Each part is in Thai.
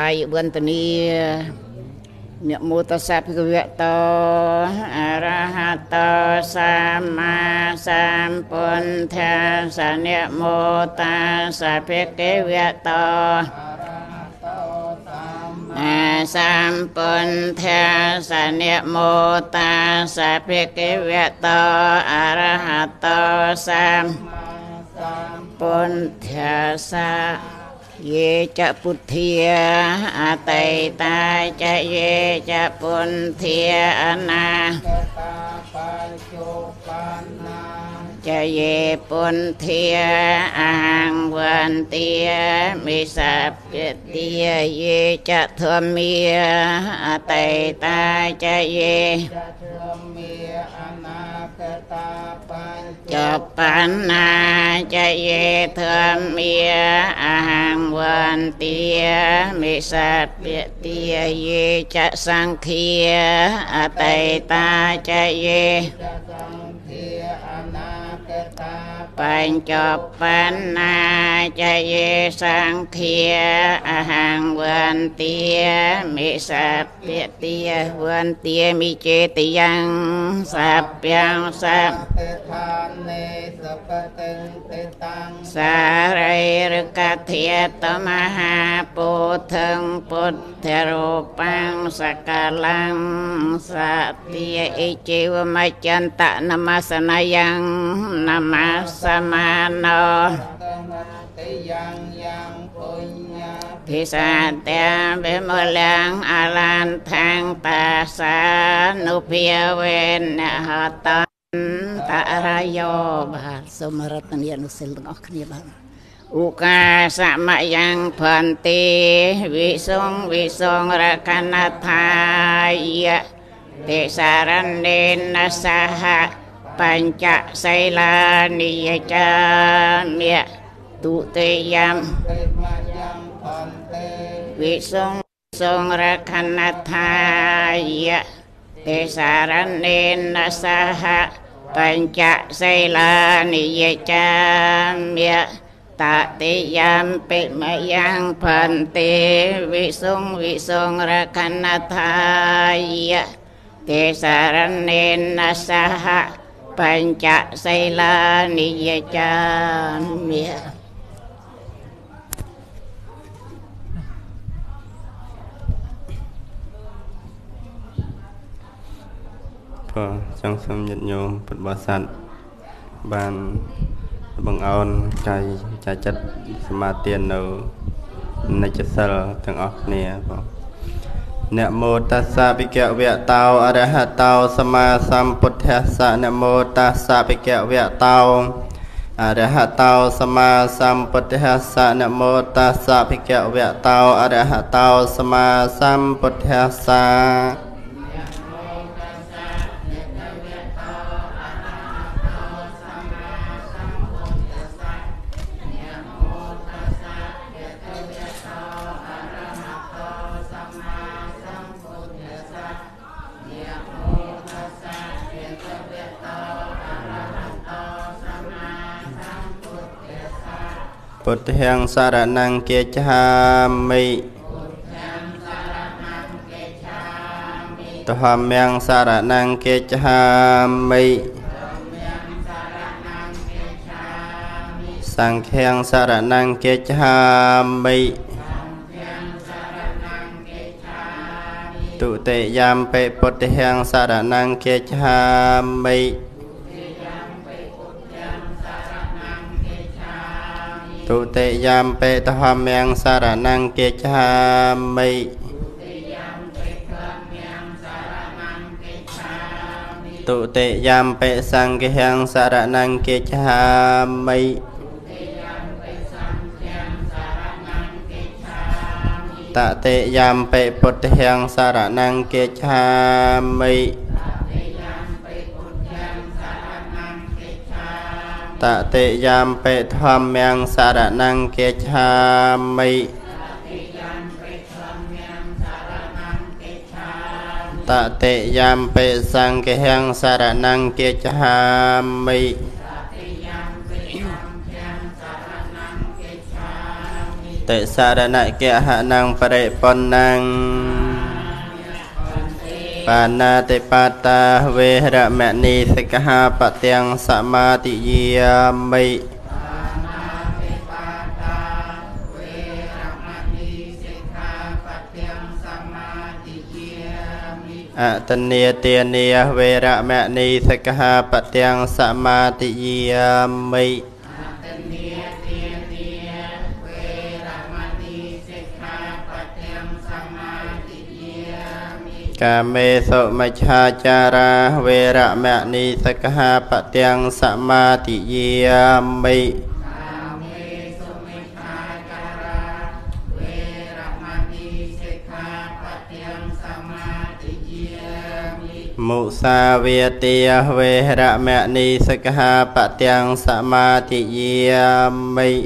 กายบนตนีเนื้อมูตสัพพิเวตโตอะระหะโตสัมมาสัมพุทธัสสะเนื้อมูตสัพพิเวตโตสัมปุนเทสเนโมตาสะเพกิเวโตอะระหะโตสัมปุนเทสะเยจะปุทเทอะไตตาจะเยจะปุนเทอะนาจะเยปุนเทอะหังวันเตียมิสัพเพเตียเยจะธรรมีอะไตตาจะเยจะธรรมีอะนาคตาปัญจปันนาจะเยธรรมีอะหังวันเตียมิสัพเพเตียเยจะสังคีอะไตตาจะเยปัญจปันนาจะเยสังเทียอะหังวันเตียมิสัพเพเตียวันเตียมิเจติยังสัพยังสัพเตทานเนสัพเตเตตังสาเรรกเทียตมหาปุถังปุถเถรูปังสกาลังสัตเตียอิเจวมัจจันตะนามัสนายังนามัสสมาโนพิสัตเตวิมุลังอลันทังตาสานุเพียเวนหตันตารโยบาสมรตนียนุสิลงอคเนียบาอุกาสะมะยังพันติวิสงวิสงระคณทายะเตสารเนนะสหะปัญจไสลานิยจามะตุเตยัมวิสงวิสงระคณทายะเตสารเนนะสหะปัญจไสลานิยจามะตติยามปิมยังพันเตวิสุงวิสุงระคณทายะเตสารเนนะสหะปัญจไสลานิยจามะพอจังสมยัญโยมปฏิบัติสัตว์บานบังเอาใจใจจัดสมาธิเอาในจิตเซลทั้งออกเนี่ยเนโมตัสสะภิกขเวตาอะระหะโตสัมมาสัมพุทธัสสะเนโมตัสสะภิกขเวตาอะระหะโตสัมมาสัมพุทธัสสะเนโมตัสสะภิกขเวตาอะระหะโตสัมมาสัมพุทธัสสะพุทธังสรณังเกจฉามิธัมมังสรณังเกจฉามิสังฆังสรณังเกจฉามิตุติยามเปพุทธังสรณังเกจฉามิตุเตยามเปตหัมยังสารนังเกจามิตุเตยามเปสังเกหังสารนังเกจามิตเตยามเปปุตหังสารนังเกจามิตติยามเปธัมมังสรณังเกจฉามิตติยามเปสังฆังสรณังเกจฉามิต ติสารณะเกหะนังปริปนังปานาติปาตาเวระมณีสิกขาปะเตียงสัมมาติยามิอัตเนียเตียเนียเวระมณีสิกขาปะเตียงสัมมาติยามิกามเมสุมัจฉาจาราเวระมณีสิกขาปะเตียงสัมมาติยามิมุสาเวตีเวระมณีสิกขาปะเตียงสัมมาติยามิ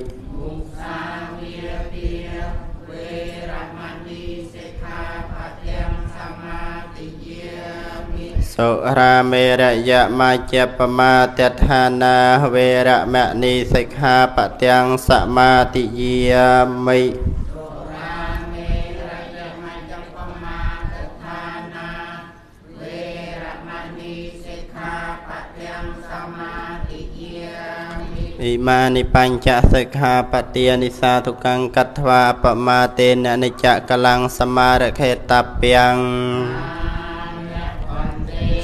สุราเมรยะมาเจปมาเตทานาเวระมณีสิกขาปะเตียงสัมมาติยามิอิมานิปัญจสิกขาปฏิยนิสาทุกังกัตถวาปมาเตนะนิจักลังสมาระเขตาเปียง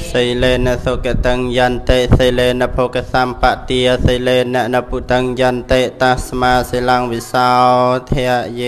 สิเลนะสุกตังยันเตสิเลนะโภกสัมปติยสิเลนะนปุตังยันเตตัสมาสิลังวิสาวเทเย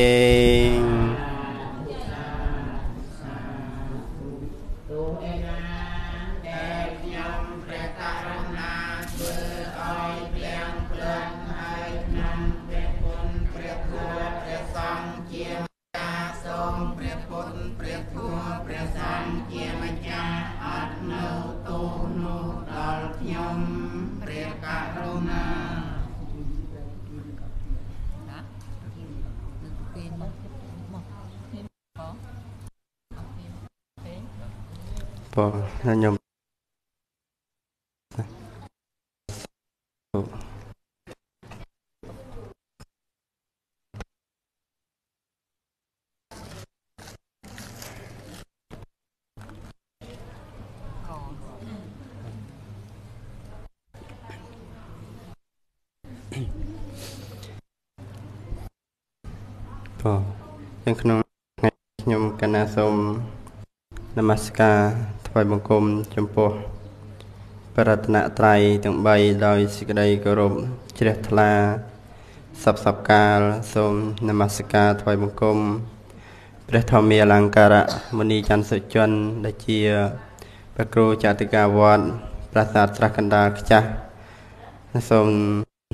พอแล้วยมพอยังขนมยมกนาสมนมัสการถวายบังคมจำพวกพระรัตนตรัยทั้งใบโดยสิกได้กรบเจริญทลาสับกาลสมนมัสการถวายบังคมพระธรรมีอลังการะมณีจันทร์สุจนได้เจียพระครูจติกาวันพระศาสตรากันดาขจักสม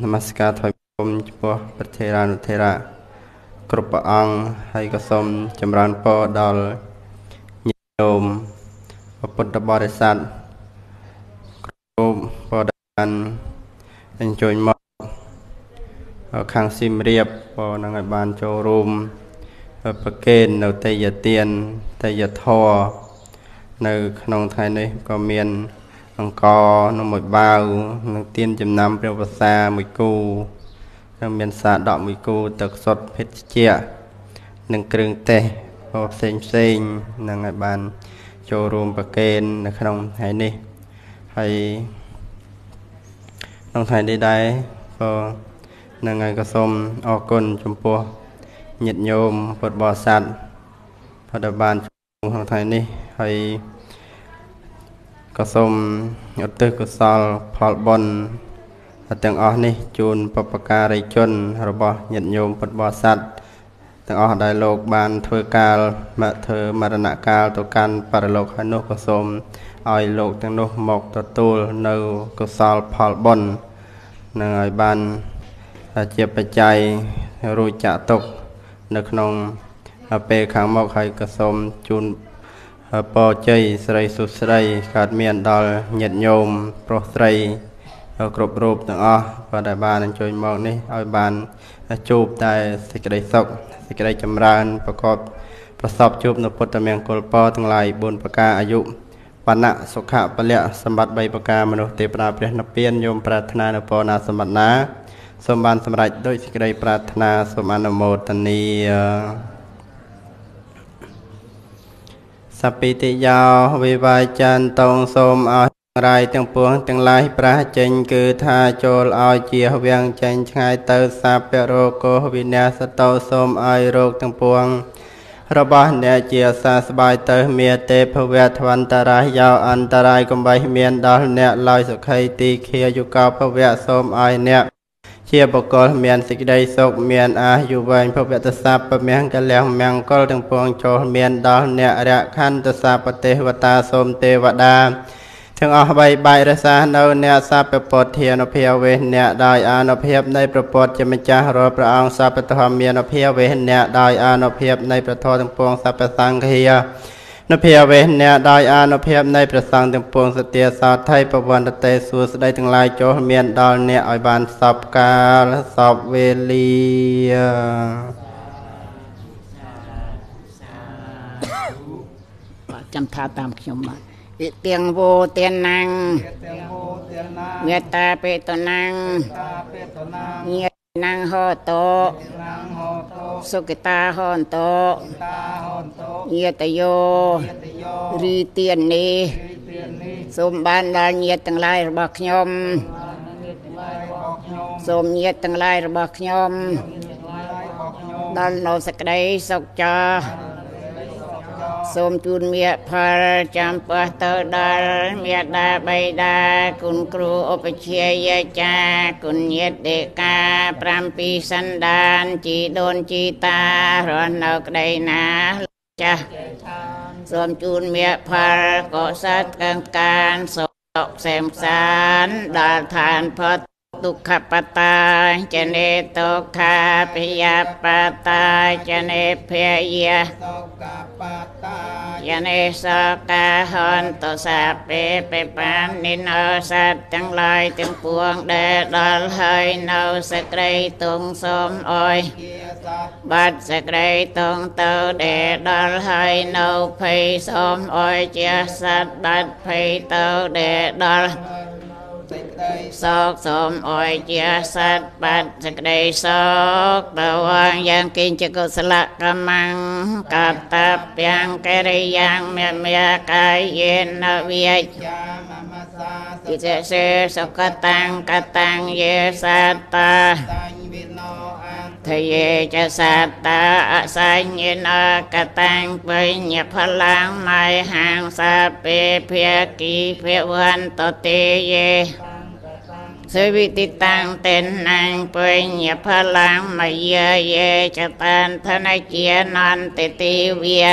นมัสการถวายบังคมจำพวกพระเทรานุเทระกรบอังให้กสมจำรานพอดอลโยมปุตตบริษัทกลุ่มพอดันเอ็นจอยมอข้างซิมเรียบพอนางบานโจรุมประเกณฑ์เราเตยเตียนเตยทอในขนมไทยนี่ก็เมียนอังกอร์นมดบาวนักเตียนจำนำเปรียวภาษามิกูนักเมียนสาดอกมิกูตักสดเพชรเจียหนึ่งกรึงเตพอเซ็งเซ็งนางบานโจรวมประเกณฑ์ในขนมไทยนี่ให้น้องไทยได้พอนางกระสมออกกลชมพูหยิดโยมปวดบ่อสัตว์พอดบานน้องไทยนี่ให้กระสมอัตกสอลพอลบอลแต่งออกนี่จูนปปการิจนระบอหยิดโยมปวดบ่อสัตว์แต่ออกได้โลกบานเธอกาลมาเธอมารณะกาลตัวกันปารโลกให้นกกระสมอ้อยโลกตั้งนกหมกตัวตูเนื้อกระสอลพอลบนนางอ้อยบานเจียบปัจจัยรู้จักตกนักนงเปรขังหมกให้กระสมจุนปอใจใส่สุดใส่ขาดเมียนดอลหยัดโยมโปรใส่กรบรูปต่างอ้อพอได้บานจอยหมกนี่อ้อยบานจูบได้สิกระไดสกสิกระไดจำรานประกอบประสอบจูบนพตเมียงกลปอทั้งหลายบนประกาอายุปัณะสุขะปะเละสมบัติใบประกามนุเตปราเปรนเปียนโยมปรารถนานปนาสมบัตินะ สมบัติสมรรถด้วยสิกรายปรารถนาสมานโมตนีสปิติยาววิวาจันตรงสมเอาไรต่างปวงต่างลายประเจนคือทาโจลเอาเจียวเวียงเจนชายเติร์สับเปโรโกวินาสโตสมไอโรคต่างปวงระบาดเนเจียสาสบายเตอเมียเตพเวทวันตรายยาวอันตรายกุมใบเมียนดาเนลอยสุขัยตีเคียยุกาพเวสมไอเนเชียบกอลเมียนสิกได้ศกเมียนอาอยู่เวนพเวตสับปะเมียงกะแหลมเมียงกอลต่างปวงโจเมียนดาเนระขันตสับปเทวตาสมเทวดาถึงออกใบใบรัศดรเนศปปดเทียนอภิเวเนได้อานอภิในประปดจะมิจฉารพระองค์สัพพธรรมเมียนอภิเวเนได้อานอภิในประทอตังปวงสัพพสังเคียนอภิเวเนได้อานอภิในประสังตังปวงสเตียสาไทยประวันเตสุสได้ทั้งลายโจเมียนดอลเนอิบานสับกาลสับเวลีจำท่าตามขยมเตียงโวเตียนนังเมตตาเปตนังเงียนังหอโตสุกิตาหอนโตเงียตโยรีเตียนนีสมบันดาเงียตั้งหลายระบักยมสมเงียตั้งหลายระบักยมดันโนสกได้สกจาสมจุนเมียพาจำปะเตอดาเมียดาใบดาคุณครูอุปเชียยจาคุณเยตเดกาพรำปีสันดานจีโดนจีตารอนเอาใดนะจ้าสมจุนเมียพาก็สัตกังการสกเสมสารดาทานพอทุกขปตาเจเนตคาปิยปตาเจเนเพเยเจเนสกาหอนตสาเปปปานินอสัตทั้งหลายทั้งปวงได้ดลให้นอสกไรตรงสมออยบัดสกไรตรงเตได้ดลให้นอภัยสมออยเจสัตบัดภัยเตได้ดลสอกสมออยเจียสัตปัดสกได้สอกตะวางยังกินจะกุศลกรรมังกัตตาเปียงกริยังเมียเมียกายเย็นนเวียกิจเสสกตังกตังเยสัตตาทะเยจะสัตตาอสัญญนากตังเปญพลังไม่ห่างสาเปเพียกีเพียวันตเตเยสวิติตังเตนังเปญพลังไม่เยเยจะตันธนเกียนันติติเวีย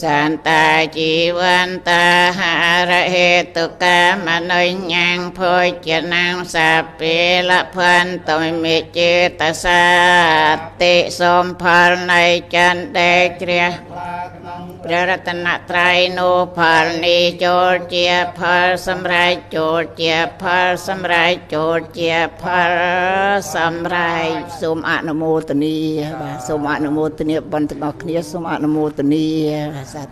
สันตาจีวันตาหาระเหตุกามโนยังโพจนังสัพเพละพันตุเมเจตสาติสมภารในจันเดเกรียพระรัตนตรัยโนภารณีโจเจียภารสำไรโจเจียภารสำไรโจเจียภารสำไรสมอนุโมทนีสมอนุโมทนีบันทึกออกเนียสมอนุโมทนี